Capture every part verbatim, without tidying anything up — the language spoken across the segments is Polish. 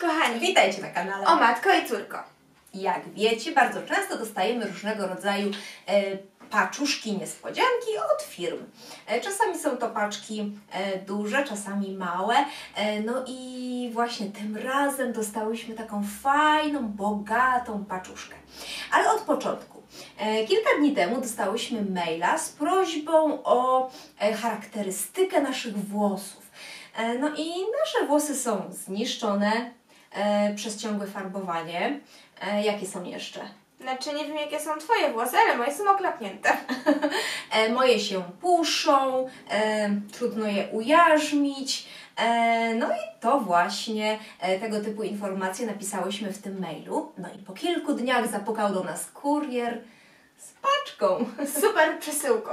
Kochani, witajcie na kanale O Matko i Córko. Jak wiecie, bardzo często dostajemy różnego rodzaju e, paczuszki niespodzianki od firm. E, czasami są to paczki e, duże, czasami małe. E, no i właśnie tym razem dostałyśmy taką fajną, bogatą paczuszkę. Ale od początku. E, kilka dni temu dostałyśmy maila z prośbą o e, charakterystykę naszych włosów. No i nasze włosy są zniszczone e, przez ciągłe farbowanie. E, jakie są jeszcze? Znaczy nie wiem, jakie są Twoje włosy, ale moje są oklapnięte. e, moje się puszą, e, trudno je ujarzmić. E, no i to właśnie e, tego typu informacje napisałyśmy w tym mailu. No i po kilku dniach zapukał do nas kurier z paczką. Super przesyłką.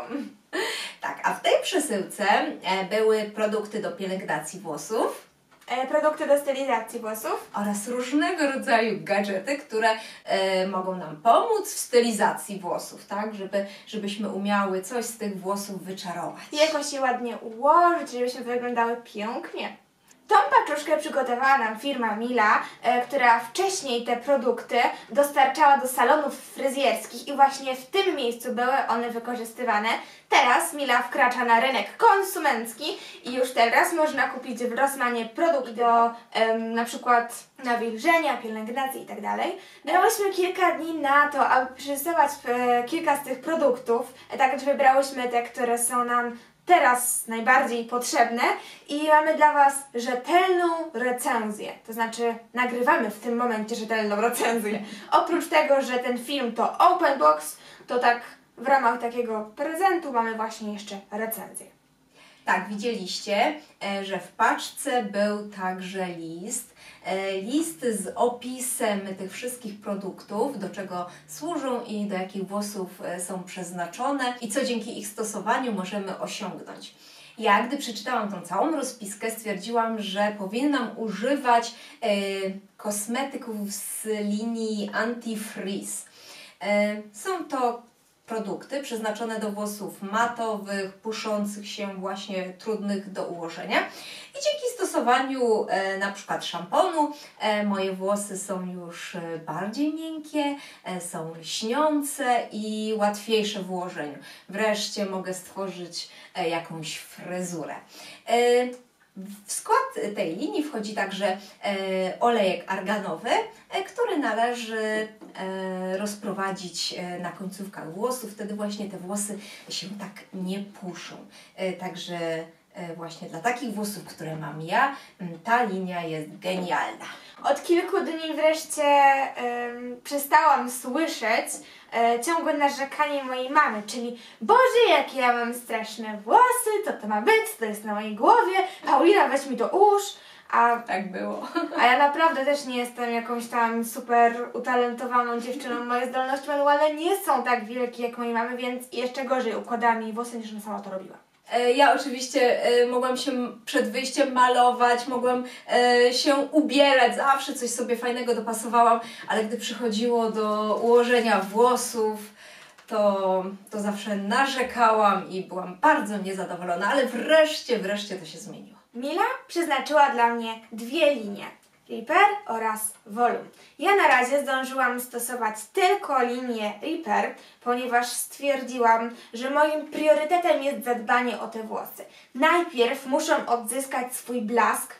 Tak, a w tej przesyłce były produkty do pielęgnacji włosów, produkty do stylizacji włosów oraz różnego rodzaju gadżety, które e, mogą nam pomóc w stylizacji włosów, tak, żeby, żebyśmy umiały coś z tych włosów wyczarować. Jakoś je ładnie ułożyć, żebyśmy wyglądały pięknie. Tą paczuszkę przygotowała nam firma Mila, e, która wcześniej te produkty dostarczała do salonów fryzjerskich i właśnie w tym miejscu były one wykorzystywane. Teraz Mila wkracza na rynek konsumencki i już teraz można kupić w Rosmanie produkt do e, na przykład nawilżenia, pielęgnacji itd. Brałyśmy kilka dni na to, aby przetestować e, kilka z tych produktów, e, tak wybrałyśmy te, które są nam teraz najbardziej potrzebne i mamy dla Was rzetelną recenzję, to znaczy nagrywamy w tym momencie rzetelną recenzję. Oprócz tego, że ten film to open box, to tak w ramach takiego prezentu mamy właśnie jeszcze recenzję. Tak, widzieliście, że w paczce był także list, list z opisem tych wszystkich produktów, do czego służą i do jakich włosów są przeznaczone i co dzięki ich stosowaniu możemy osiągnąć. Ja, gdy przeczytałam tą całą rozpiskę, stwierdziłam, że powinnam używać kosmetyków z linii Anti-Freeze. Są to produkty przeznaczone do włosów matowych, puszących się, właśnie trudnych do ułożenia. I dzięki stosowaniu e, na przykład szamponu e, moje włosy są już bardziej miękkie, e, są lśniące i łatwiejsze w ułożeniu. Wreszcie mogę stworzyć e, jakąś fryzurę. E, W skład tej linii wchodzi także e, olejek arganowy, e, który należy e, rozprowadzić e, na końcówkach włosów, wtedy właśnie te włosy się tak nie puszą. E, także e, właśnie dla takich włosów, które mam ja, ta linia jest genialna. Od kilku dni wreszcie e, przestałam słyszeć e, ciągłe narzekanie mojej mamy, czyli Boże, jakie ja mam straszne włosy, co to ma być, co to jest na mojej głowie, Paulina, weź mi do usz. A tak było. A ja naprawdę też nie jestem jakąś tam super utalentowaną dziewczyną, moje zdolności manualne nie są tak wielkie jak mojej mamy, więc jeszcze gorzej układała mi włosy niż ona sama to robiła. Ja oczywiście mogłam się przed wyjściem malować, mogłam się ubierać, zawsze coś sobie fajnego dopasowałam, ale gdy przychodziło do ułożenia włosów, to, to zawsze narzekałam i byłam bardzo niezadowolona, ale wreszcie, wreszcie to się zmieniło. Mila przeznaczyła dla mnie dwie linie. Reaper oraz Volume. Ja na razie zdążyłam stosować tylko linię Reaper, ponieważ stwierdziłam, że moim priorytetem jest zadbanie o te włosy. Najpierw muszą odzyskać swój blask,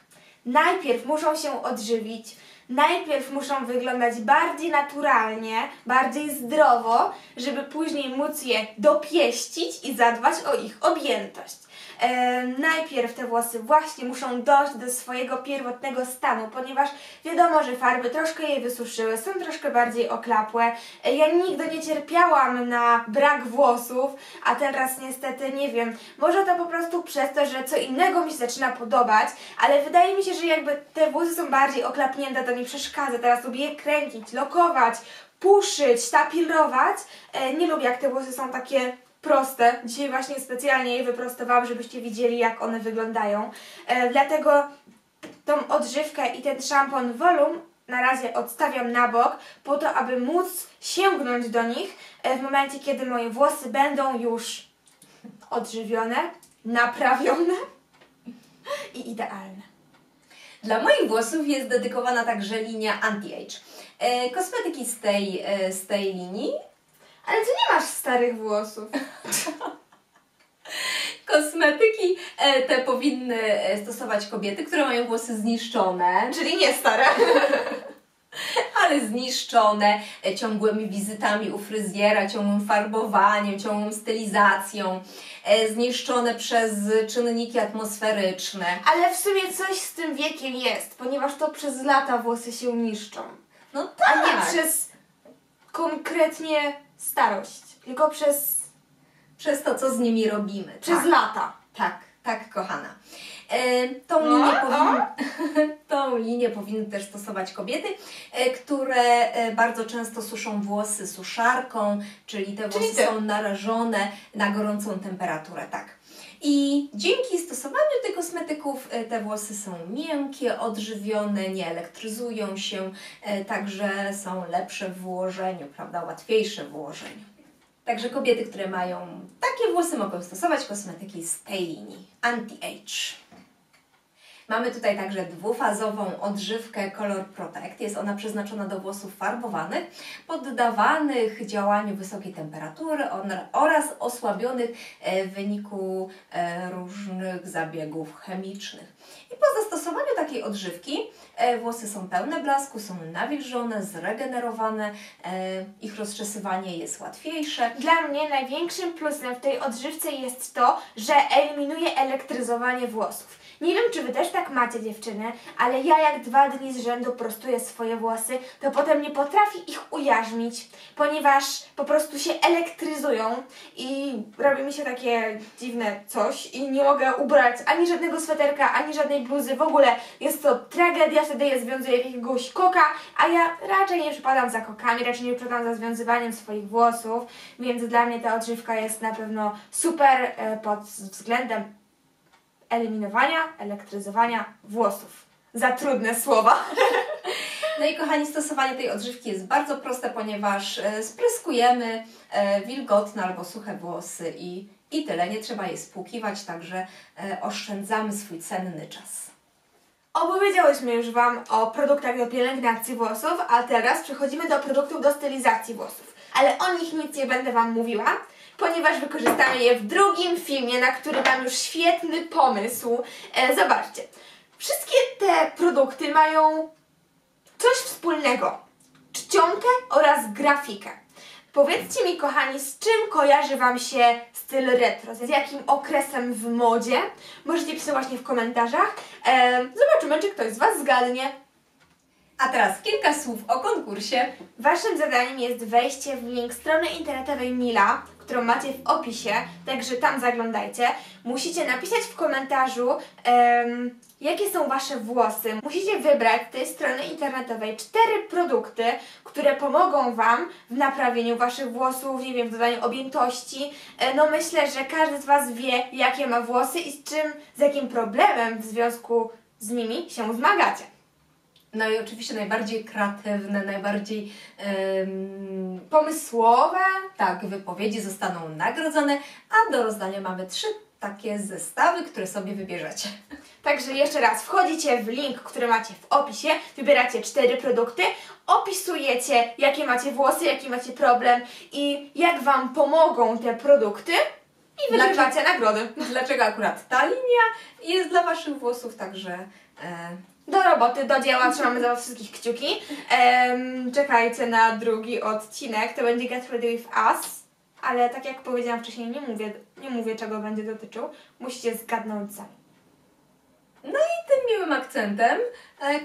najpierw muszą się odżywić, najpierw muszą wyglądać bardziej naturalnie, bardziej zdrowo, żeby później móc je dopieścić i zadbać o ich objętość. E, najpierw te włosy właśnie muszą dojść do swojego pierwotnego stanu, ponieważ wiadomo, że farby troszkę je wysuszyły, są troszkę bardziej oklapłe. E, ja nigdy nie cierpiałam na brak włosów, a teraz niestety nie wiem, może to po prostu przez to, że co innego mi się zaczyna podobać, ale wydaje mi się, że jakby te włosy są bardziej oklapnięte, to mi przeszkadza, teraz lubię je kręcić, lokować, puszyć, tapirować. E, nie lubię, jak te włosy są takie proste. Dzisiaj właśnie specjalnie je wyprostowałam, żebyście widzieli, jak one wyglądają. E, dlatego tą odżywkę i ten szampon Volume na razie odstawiam na bok, po to, aby móc sięgnąć do nich w momencie, kiedy moje włosy będą już odżywione, naprawione i idealne. Dla moich włosów jest dedykowana także linia Anti-Age. E, kosmetyki z tej, e, z tej linii. Ale ty nie masz starych włosów. Kosmetyki e, te powinny stosować kobiety, które mają włosy zniszczone. Czyli nie stare. Ale zniszczone ciągłymi wizytami u fryzjera, ciągłym farbowaniem, ciągłą stylizacją, zniszczone przez czynniki atmosferyczne. Ale w sumie coś z tym wiekiem jest, ponieważ to przez lata włosy się niszczą. No tak. A nie przez konkretnie starość, tylko przez... przez to, co z nimi robimy. Przez tak. lata. Tak, tak, kochana. Tą linię, powin... Tą linię powinny też stosować kobiety, które bardzo często suszą włosy suszarką, czyli te włosy czyli są narażone na gorącą temperaturę. Tak. I dzięki stosowaniu tych kosmetyków te włosy są miękkie, odżywione, nie elektryzują się, także są lepsze w ułożeniu, prawda, łatwiejsze w ułożeniu. Także kobiety, które mają takie włosy, mogą stosować kosmetyki z tej linii Anti-Age. Mamy tutaj także dwufazową odżywkę Color Protect. Jest ona przeznaczona do włosów farbowanych, poddawanych działaniu wysokiej temperatury oraz osłabionych w wyniku różnych zabiegów chemicznych. I po zastosowaniu takiej odżywki włosy są pełne blasku, są nawilżone, zregenerowane, ich rozczesywanie jest łatwiejsze. Dla mnie największym plusem w tej odżywce jest to, że eliminuje elektryzowanie włosów. Nie wiem, czy Wy też tak macie, dziewczyny, ale ja jak dwa dni z rzędu prostuję swoje włosy, to potem nie potrafię ich ujarzmić, ponieważ po prostu się elektryzują i robi mi się takie dziwne coś i nie mogę ubrać ani żadnego sweterka, ani żadnej bluzy, w ogóle jest to tragedia, wtedy je związuję jakiegoś koka, a ja raczej nie przypadam za kokami, raczej nie przypadam za związywaniem swoich włosów, więc dla mnie ta odżywka jest na pewno super pod względem eliminowania, elektryzowania włosów. Za trudne słowa. No i kochani, stosowanie tej odżywki jest bardzo proste, ponieważ spryskujemy wilgotne albo suche włosy i, i tyle. Nie trzeba je spłukiwać, także oszczędzamy swój cenny czas. Opowiedziałyśmy już Wam o produktach do pielęgnacji włosów, a teraz przechodzimy do produktów do stylizacji włosów. Ale o nich nic nie będę Wam mówiła, ponieważ wykorzystamy je w drugim filmie, na który mam już świetny pomysł. E, zobaczcie, wszystkie te produkty mają coś wspólnego. Czcionkę oraz grafikę. Powiedzcie mi, kochani, z czym kojarzy Wam się styl retro? Z jakim okresem w modzie? Możecie pisać właśnie w komentarzach. E, zobaczymy, czy ktoś z Was zgadnie. A teraz kilka słów o konkursie. Waszym zadaniem jest wejście w link strony internetowej Mila, którą macie w opisie, także tam zaglądajcie. Musicie napisać w komentarzu, um, jakie są Wasze włosy. Musicie wybrać z tej strony internetowej cztery produkty, które pomogą Wam w naprawieniu Waszych włosów, nie wiem, w dodaniu objętości. No myślę, że każdy z Was wie, jakie ma włosy i z czym, z jakim problemem w związku z nimi się zmagacie. No i oczywiście najbardziej kreatywne, najbardziej ym, pomysłowe tak, wypowiedzi zostaną nagrodzone, a do rozdania mamy trzy takie zestawy, które sobie wybierzecie. Także jeszcze raz, wchodzicie w link, który macie w opisie, wybieracie cztery produkty, opisujecie, jakie macie włosy, jaki macie problem i jak Wam pomogą te produkty. I wygrywacie nagrody. Dlaczego akurat ta linia jest dla Waszych włosów, także... E... Do roboty, do dzieła, trzymamy za wszystkich kciuki. Ehm, czekajcie na drugi odcinek, to będzie Get Ready With Us, ale tak jak powiedziałam wcześniej, nie mówię, nie mówię czego będzie dotyczył, musicie zgadnąć sami. No i tym miłym akcentem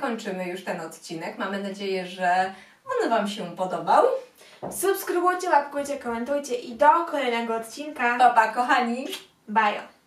kończymy już ten odcinek. Mamy nadzieję, że on Wam się podobał. Subskrybujcie, łapkujcie, komentujcie i do kolejnego odcinka. Pa, pa kochani! Bajo!